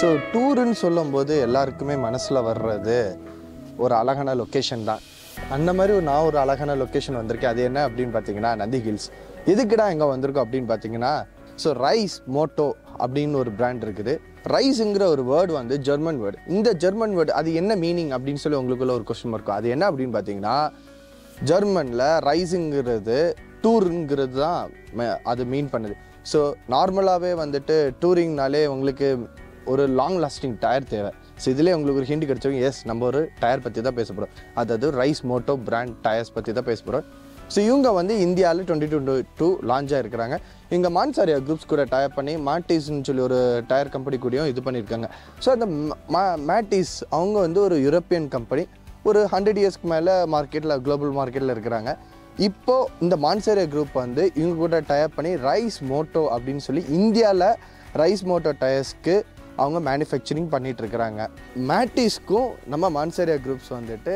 So tour nu சொல்லும்போது எல்லாருக்குமே மனசுல வர்றது ஒரு அழகான லொகேஷன் தான். அந்த மாதிரி நான் ஒரு அழகான லொகேஷன் வந்திருக்கேன். அது என்ன அப்படினு பாத்தீங்கன்னா நந்தி ஹில்ஸ். எதுக்குடா இங்க வந்திருக்கோம் அப்படினு பாத்தீங்கன்னா சோ ரைஸ் மோட்டோ அப்படினு ஒரு பிராண்ட் இருக்குது. ரைஸ்ங்கற ஒரு வேர்ட் வந்து ஜெர்மன் வேர்ட். இந்த ஜெர்மன் வேர்ட் அது என்ன மீனிங் அப்படினு சொல்லி உங்களுக்குள்ள ஒரு क्वेश्चन இருக்கும். அது என்ன அப்படினு பாத்தீங்கன்னா ஜெர்மன்ல ரைஸ்ங்கிறது டூர்ங்கிறது தான் அது மீன் பண்ணுது. சோ நார்மலாவே வந்துட்டு டூரிங்னாலே உங்களுக்கு ஒரு லாங் லாஸ்டிங் டயர் தேவை. ஸோ இதிலே உங்களுக்கு ஒரு ஹிண்ட் கிடைச்சவங்க எஸ் நம்ம ஒரு டயர் பற்றி தான் பேச போகிறோம். அதாவது ரைஸ் மோட்டோ பிராண்ட் டயர்ஸ் பற்றி தான் பேச போகிறோம். ஸோ இவங்க வந்து இந்தியாவில் 2022 லான்ச் ஆகிருக்கிறாங்க. இங்கே மான்சாரியா குரூப்ஸ் கூட டயர் பண்ணி மேட்டிஸ்ன்னு சொல்லி ஒரு டயர் கம்பெனி கூடயும் இது பண்ணியிருக்காங்க. ஸோ அந்த மேட்டிஸ் அவங்க வந்து ஒரு யூரோப்பியன் கம்பெனி. ஒரு 100 இயர்ஸ்க்கு மேலே மார்க்கெட்டில் குளோபல் மார்க்கெட்டில் இருக்கிறாங்க. இப்போது இந்த மான்சாரியா குரூப் வந்து இவங்க கூட டயர் பண்ணி ரைஸ் மோட்டோ அப்படின்னு சொல்லி இந்தியாவில் ரைஸ் மோட்டோ டயர்ஸ்க்கு அவங்க மேனுஃபேக்சரிங் பண்ணிகிட்ருக்கிறாங்க. மேட்டிஸ்க்கும் நம்ம மான்சாரியா குரூப்ஸ் வந்துட்டு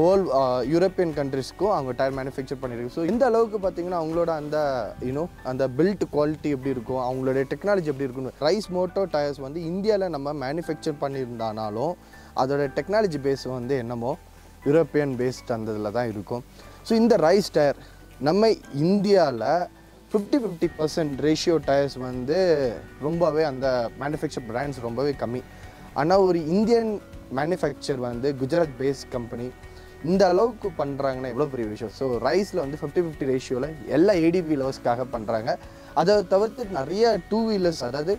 ஓல் யூரோப்பியன் கண்ட்ரிஸ்க்கும் அவங்க டயர் மேனுஃபேக்சர் பண்ணியிருக்கு. ஸோ இந்த அளவுக்கு பார்த்தீங்கன்னா அவங்களோட அந்த அந்த பில்ட் குவாலிட்டி எப்படி இருக்கும், அவங்களோட டெக்னாலஜி எப்படி இருக்குன்னு ரைஸ் மோட்டோ டயர்ஸ் வந்து இந்தியாவில் நம்ம மேனுஃபேக்சர் பண்ணியிருந்தானாலும் அதோட டெக்னாலஜி பேஸ் வந்து என்னமோ யூரோப்பியன் பேஸ்ட் அந்த இதில் தான் இருக்கும். ஸோ இந்த ரைஸ் டயர் நம்ம இந்தியாவில் 50% ரேஷியோ டயர்ஸ் வந்து ரொம்பவே அந்த மேனுஃபேக்சர் பிராண்ட்ஸ் ரொம்பவே கம்மி. ஆனால் ஒரு இந்தியன் மேனுஃபேக்சர் வந்து குஜராத் பேஸ்ட் கம்பெனி இந்த அளவுக்கு பண்ணுறாங்கன்னா எவ்வளோ பெரிய விஷயம். ஸோ ரைஸில் வந்து 50-50 ரேஷியோவில் எல்லா ஏடிவி லவர்ஸ்க்காக பண்ணுறாங்க. அதை தவிர்த்து நிறைய டூ வீலர்ஸ், அதாவது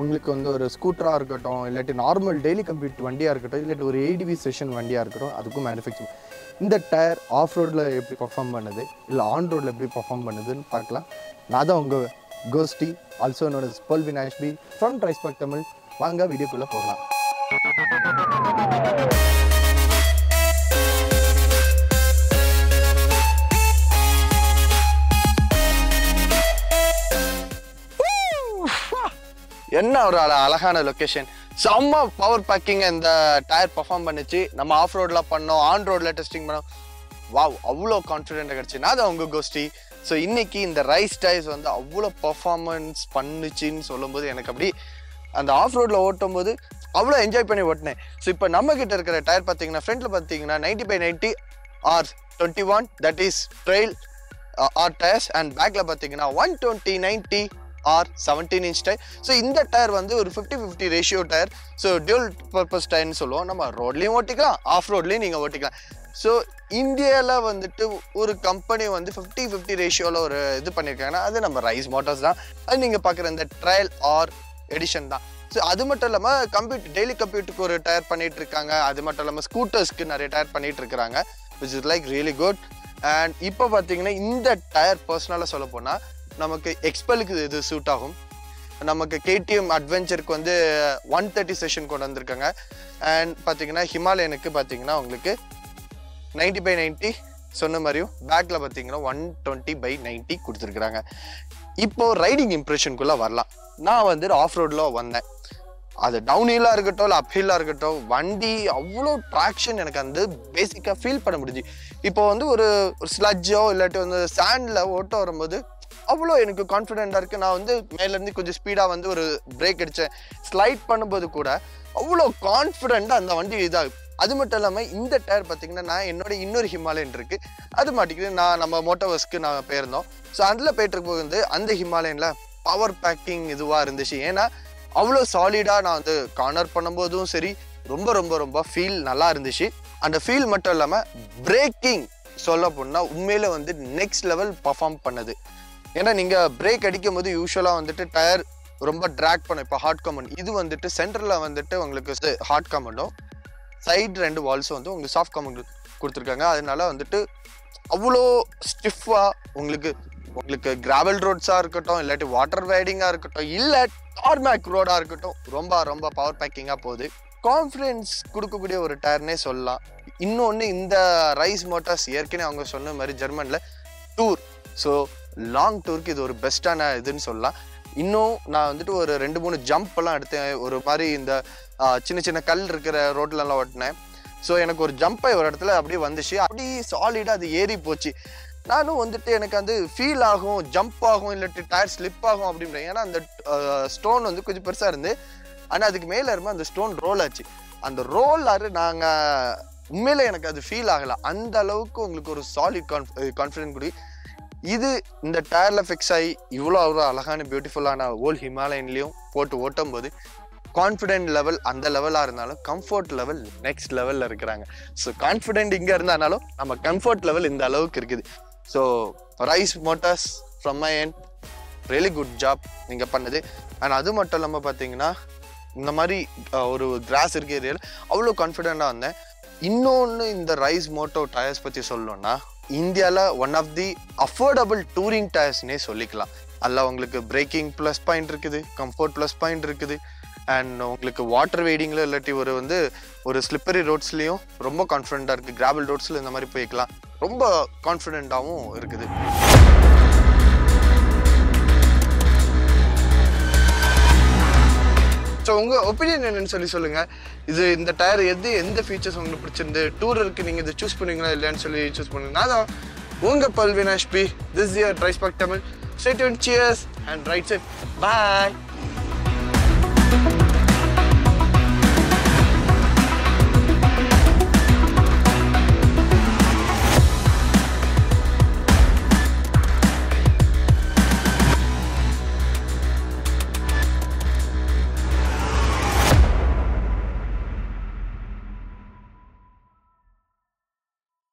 உங்களுக்கு வந்து ஒரு ஸ்கூட்டராக இருக்கட்டும், இல்லாட்டி நார்மல் டெய்லி கம்ப்யூட் வண்டியாக இருக்கட்டும், இல்லாட்டி ஒரு ஏடிவி செஷன் வண்டியாக இருக்கட்டும், அதுக்கும் மேனுஃபேக்சர். இந்த டயர் ஆஃப் ரோடில் எப்படி பர்ஃபார்ம் பண்ணுது, இல்லை ஆன் ரோடில் எப்படி பர்ஃபார்ம் பண்ணுதுன்னு பார்க்கலாம். நான் தான் உங்கள் கோஸ்டி, ஆல்சோ என்னோட Pearlvin Ashby from DriveSpark Tamil. வாங்க வீடியோக்குள்ளே போகலாம். என்ன ஒரு அழகான லொக்கேஷன், செம்ம பவர் பேக்கிங் இந்த டயர் பர்ஃபார்ம் பண்ணிச்சு. நம்ம ஆஃப் ரோடில் பண்ணோம், ஆன் ரோடில் டெஸ்டிங் பண்ணோம். வாவ், அவ்வளோ கான்ஃபிடென்ட்டாக கிடச்சின்னா அது அவங்க கோஷ்டி. ஸோ இன்றைக்கி இந்த ரைஸ் டயர்ஸ் வந்து அவ்வளோ பர்ஃபார்மன்ஸ் பண்ணிச்சின்னு சொல்லும்போது எனக்கு அப்படி அந்த ஆஃப் ரோடில் ஓட்டும் போது அவ்வளோ என்ஜாய் பண்ணி ஓட்டினேன். ஸோ இப்போ நம்மக்கிட்ட இருக்கிற டயர் பார்த்தீங்கன்னா ஃப்ரண்ட்டில் பார்த்தீங்கன்னா 90/90 R21, that is trail R tyres. And பேக்கில் பார்த்தீங்கன்னா 120/90 ஆர் 17 இன்ச் டயர். ஸோ இந்த டயர் வந்து ஒரு 50-50 ratio tyre. So dual purpose டயர்னு சொல்லுவோம். நம்ம ரோட்லேயும் ஓட்டிக்கலாம், ஆஃப் ரோட்லேயும் நீங்கள் ஓட்டிக்கலாம். ஸோ இந்தியாவில் வந்துட்டு ஒரு கம்பெனி வந்து 50-50 ரேஷியோவில் ஒரு இது பண்ணியிருக்காங்கன்னா அது நம்ம ரைஸ் மோட்டார்ஸ் தான். அது நீங்கள் பார்க்குற இந்த ட்ரையல் ஆர் எடிஷன் தான். ஸோ அது மட்டும் இல்லாமல் டெய்லி கம்ப்யூட்டருக்கு ஒரு டயர் பண்ணிகிட்டு இருக்காங்க. அது மட்டும் இல்லாமல் ஸ்கூட்டர்ஸ்க்கு நிறைய டயர் பண்ணிகிட்டு இருக்கிறாங்க, which is like really good. And இப்போ பார்த்தீங்கன்னா இந்த டயர் பர்சனலாக சொல்ல போனால் நமக்கு எக்ஸ்பெலுக்கு இது சூட் ஆகும். நமக்கு KTM அட்வென்ச்சருக்கு வந்து 130 செஷன் கொண்டு வந்திருக்காங்க. அண்ட் பார்த்தீங்கன்னா ஹிமாலயனுக்கு பார்த்தீங்கன்னா உங்களுக்கு 90/90 சொன்ன மாதிரியும் பேக்கில் பார்த்தீங்கன்னா 120/90 கொடுத்துருக்குறாங்க. இப்போது ரைடிங் இம்ப்ரெஷனுக்குள்ளே வரலாம். நான் வந்து ஆஃப் ரோடில் வந்தேன், அது டவுன் ஹில்லாக இருக்கட்டும் இல்லை அப் ஹில்லாக இருக்கட்டும், வண்டி அவ்வளோ ட்ராக்ஷன் எனக்கு வந்து பேசிக்காக ஃபீல் பண்ண முடிஞ்சு. இப்போ வந்து ஒரு ஸ்லட்ஜோ இல்லாட்டி வந்து சாண்டில் ஓட்டம் வரும்போது அவ்வளோ எனக்கு கான்ஃபிடென்ட்டாக இருக்குது. நான் வந்து மேலேருந்து கொஞ்சம் ஸ்பீடாக வந்து ஒரு பிரேக் அடித்தேன், ஸ்லைட் பண்ணும்போது கூட அவ்வளோ கான்ஃபிடென்ட்டாக அந்த வண்டி இதாகும். அது மட்டும் இல்லாமல் இந்த டயர் பார்த்தீங்கன்னா நான் என்னோட இன்னொரு ஹிமாலயன் இருக்குது, அது மாட்டிக்கிது நான் நம்ம மோட்டோவஸ்க்கு நான் போயிருந்தோம். ஸோ அதில் போயிட்டுருக்கும் வந்து அந்த ஹிமாலயனில் பவர் பேக்கிங் இதுவாக இருந்துச்சு. ஏன்னா அவ்வளோ சாலிடாக நான் வந்து கார்னர் பண்ணும்போதும் சரி ரொம்ப ரொம்ப ரொம்ப ஃபீல் நல்லா இருந்துச்சு. அந்த ஃபீல் மட்டும் இல்லாமல் பிரேக்கிங் சொல்ல போனால் உண்மையில் வந்து நெக்ஸ்ட் லெவல் பர்ஃபார்ம் பண்ணுது. ஏன்னா நீங்கள் பிரேக் அடிக்கும் போது யூஸ்வலாக வந்துட்டு டயர் ரொம்ப ட்ராக் பண்ணும். இப்போ ஹார்ட் காம்பவுண்ட் இது வந்துட்டு சென்டரில் வந்துட்டு உங்களுக்கு ஹார்ட் காம்பவுண்டும் சைடு 2 வால்ஸும் வந்து உங்களுக்கு சாஃப்ட் காம்பவுண்ட் கொடுத்துருக்காங்க. அதனால வந்துட்டு அவ்வளோ ஸ்டிஃபாக உங்களுக்கு உங்களுக்கு கிராவல் ரோட்ஸாக இருக்கட்டும், இல்லாட்டி வாட்டர் ரைடிங்காக இருக்கட்டும், இல்லை டார்மேக் ரோடாக இருக்கட்டும், ரொம்ப ரொம்ப பவர் பேக்கிங்காக போகுது. கான்ஃபிடென்ஸ் கொடுக்கக்கூடிய ஒரு டயர்னே சொல்லலாம். இன்னொன்று இந்த ரைஸ் மோட்டார்ஸ் ஏற்கனவே அவங்க சொன்ன மாதிரி ஜெர்மனில் டூர், ஸோ லாங் டூருக்கு இது ஒரு பெஸ்ட்டான இதுன்னு சொல்லலாம். இன்னும் நான் வந்துட்டு ஒரு 2-3 ஜம்ப்லாம் எடுத்தேன். ஒரு மாதிரி இந்த சின்ன சின்ன கல் இருக்கிற ரோட்லலாம் ஓட்டினேன். ஸோ எனக்கு ஒரு ஜம்ப்பை ஒரு இடத்துல அப்படியே வந்துச்சு, அப்படியே சாலிடாக அது ஏறி போச்சு. நானும் வந்துட்டு எனக்கு வந்து ஃபீல் ஆகும், ஜம்ப் ஆகும், இல்லாட்டி டயர் ஸ்லிப் ஆகும் அப்படின்றேன். ஏன்னா அந்த ஸ்டோன் வந்து கொஞ்சம் பெருசாக இருந்து ஆனா அதுக்கு மேல இருமா அந்த ஸ்டோன் ரோல் ஆச்சு அந்த ரோல் ஆறு நாங்க உண்மையில எனக்கு அது ஃபீல் ஆகல அந்த அளவுக்கு உங்களுக்கு ஒரு சாலிட் கான்ஃபிடன்ட் குடி இது இந்த டயர்ல ஃபிக்ஸ் ஆகி இவ்ளோ அழகான பியூட்டிஃபுல்லான ஓல் ஹிமாலயன்லயும் போட்டு ஓட்டும்போது Confident level and the level are comfort level next level so confident inga irundhanalo nama comfort level inda alavukku irukku so Rise Motors from my end really good job ninga pannadhu and adu mattum illama pathina indha mari oru grass irukku area avlo confident ah vanden innonu indha Rise Moto tires pathi sollona India la one of the affordable touring tires ne sollikalam alla ungalku braking plus point irukku comfort plus point irukku And உங்களுக்கு water வெயிடிங்ல இல்லட்டி ஒரு வந்து ஒரு slippery ரோட்ஸ்லயும் ரொம்ப கான்ஃபிடண்டா இருக்கு gravel ரோட்ஸ்ல இந்த மாதிரி போய்க்கலாம் ரொம்ப கான்ஃபிடண்டாவும் இருக்குது சோ உங்க ஒபினியன் என்னன்னு சொல்லி சொல்லுங்க இது இந்த டயர் எது எந்த ஃபீச்சர்ஸ் உங்களுக்கு பிடிச்சிருந்து டூருக்கு நீங்க இத चूஸ் பண்ணுவீங்களா இல்லன்னு சொல்லி चूஸ் பண்ணுங்க நான் உங்க Pearlvin Ashby this is your DriveSpark Tamil stay tuned cheers and ride safe bye